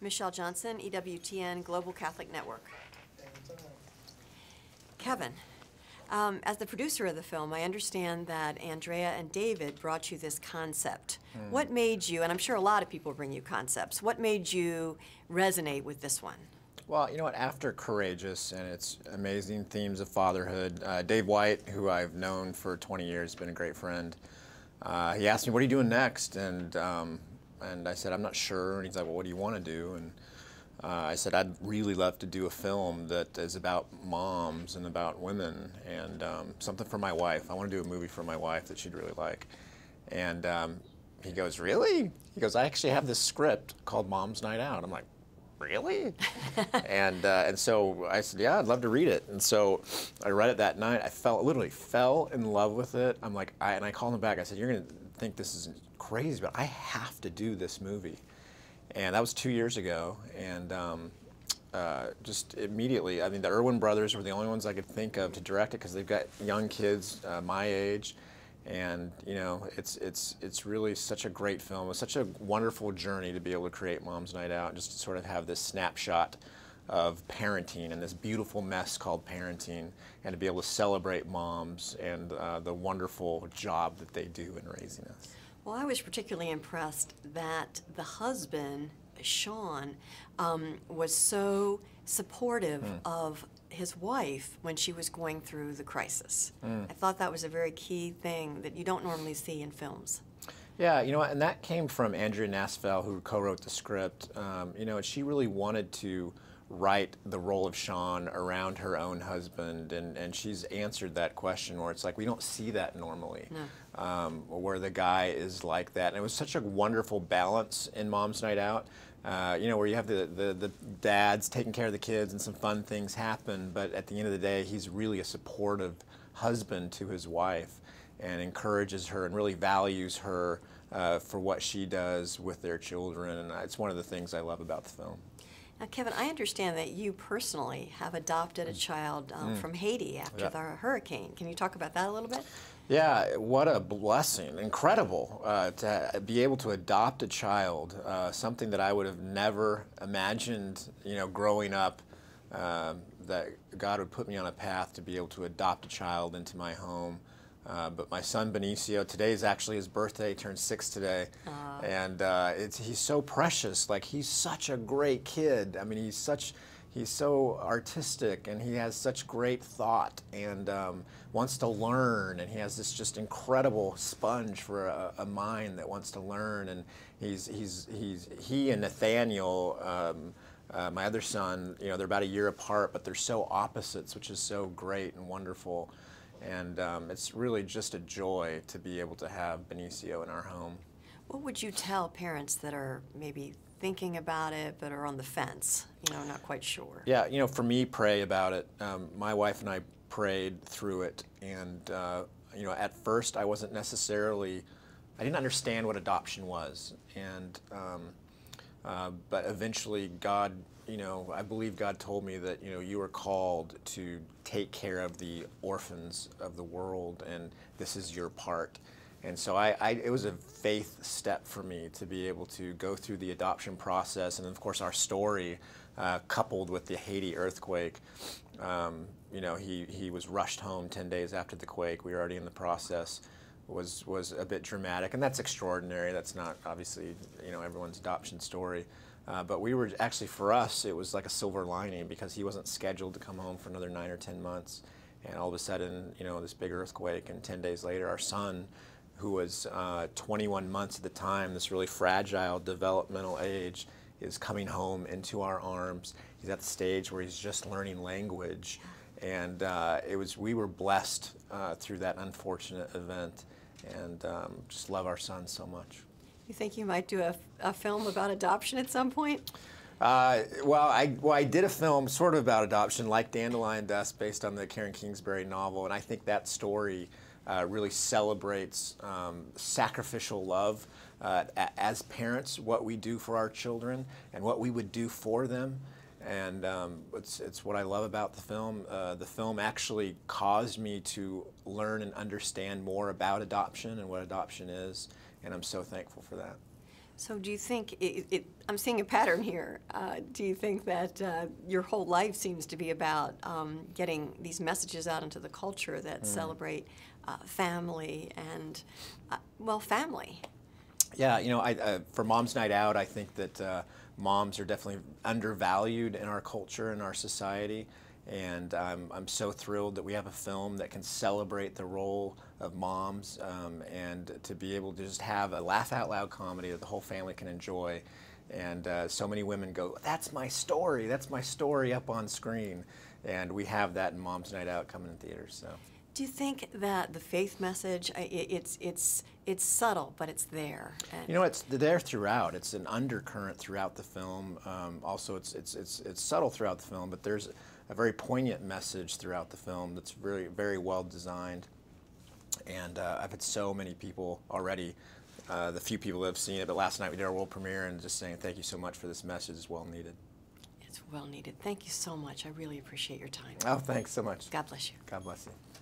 Michelle Johnson, EWTN, Global Catholic Network. Kevin, as the producer of the film, I understand that Andrea and David brought you this concept. What made you, and I'm sure a lot of people bring you concepts, what made you resonate with this one? Well, you know what, after Courageous and its amazing themes of fatherhood, Dave White, who I've known for 20 years, been a great friend, he asked me, what are you doing next? And I said, I'm not sure. And he's like, well, what do you want to do? And I said, I'd really love to do a film that is about moms and about women and something for my wife. I want to do a movie for my wife that she'd really like. And he goes, really? He goes, I actually have this script called Mom's Night Out. I'm like, really? And so I said, yeah, I'd love to read it. And so I read it that night. I literally fell in love with it. I'm like, and I called him back. I said, you're going to think this is crazy, but I have to do this movie. And that was 2 years ago. And just immediately, I mean, the Irwin brothers were the only ones I could think of to direct it because they've got young kids my age. And, you know, it's really such a great film. It's such a wonderful journey to be able to create Mom's Night Out and just to sort of have this snapshot of parenting and this beautiful mess called parenting and to be able to celebrate moms and the wonderful job that they do in raising us. Well, I was particularly impressed that the husband, Sean, was so supportive of his wife when she was going through the crisis. I thought that was a very key thing that you don't normally see in films. Yeah, you know, and that came from Andrea Nassfeld, who co-wrote the script. You know, she really wanted to write the role of Sean around her own husband, and she's answered that question where it's like, we don't see that normally, no. Where the guy is like that. And it was such a wonderful balance in Mom's Night Out, you know, where you have the dads taking care of the kids and some fun things happen, but at the end of the day, he's really a supportive husband to his wife and encourages her and really values her for what she does with their children. And it's one of the things I love about the film. Now, Kevin, I understand that you personally have adopted a child from Haiti after the hurricane. Can you talk about that a little bit? Yeah, what a blessing. Incredible to be able to adopt a child, something that I would have never imagined, you know, growing up, that God would put me on a path to be able to adopt a child into my home. But my son, Benicio, today is actually his birthday. He turned 6 today. And he's so precious. Like, he's such a great kid. I mean, he's so artistic, and he has such great thought and wants to learn. And he has this just incredible sponge for a mind that wants to learn. And he and Nathaniel, my other son, you know, they're about a year apart, but they're so opposites, which is so great and wonderful. And it's really just a joy to be able to have Benicio in our home. What would you tell parents that are maybe thinking about it but are on the fence, you know, not quite sure? Yeah, you know, for me, pray about it. My wife and I prayed through it. And, you know, at first I didn't understand what adoption was. And, but eventually God, you know, I believe God told me that, you know, you are called to take care of the orphans of the world, and this is your part. And so it was a faith step for me to be able to go through the adoption process. And of course, our story, coupled with the Haiti earthquake, you know, he was rushed home 10 days after the quake. We were already in the process. Was a bit dramatic, and that's extraordinary. That's not, obviously, you know, everyone's adoption story. But we were actually, for us, it was like a silver lining because he wasn't scheduled to come home for another 9 or 10 months. And all of a sudden, you know, this big earthquake, and 10 days later, our son, who was 21 months at the time, this really fragile developmental age, is coming home into our arms. He's at the stage where he's just learning language. And we were blessed through that unfortunate event, and just love our son so much. You think you might do a film about adoption at some point? Well, I did a film sort of about adoption, like Dandelion Dust, based on the Karen Kingsbury novel, and I think that story really celebrates sacrificial love as parents, what we do for our children and what we would do for them. And it's what I love about the film. The film actually caused me to learn and understand more about adoption and what adoption is, and I'm so thankful for that. So do you think, I'm seeing a pattern here, do you think that your whole life seems to be about getting these messages out into the culture that celebrate family and, well, family? Yeah, you know, for Mom's Night Out, I think that moms are definitely undervalued in our culture and our society. And I'm so thrilled that we have a film that can celebrate the role of moms and to be able to just have a laugh-out-loud comedy that the whole family can enjoy. And so many women go, that's my story up on screen. And we have that in Mom's Night Out coming in theaters. So. Do you think that the faith message, it's subtle, but it's there? And you know, it's there throughout. It's an undercurrent throughout the film. Also, it's subtle throughout the film, but there's a very poignant message throughout the film that's very, very well designed. And I've had so many people already, the few people that have seen it, but last night we did our world premiere and just saying thank you so much for this message, it's well needed. It's well needed. Thank you so much. I really appreciate your time. Oh, thanks so much. God bless you. God bless you.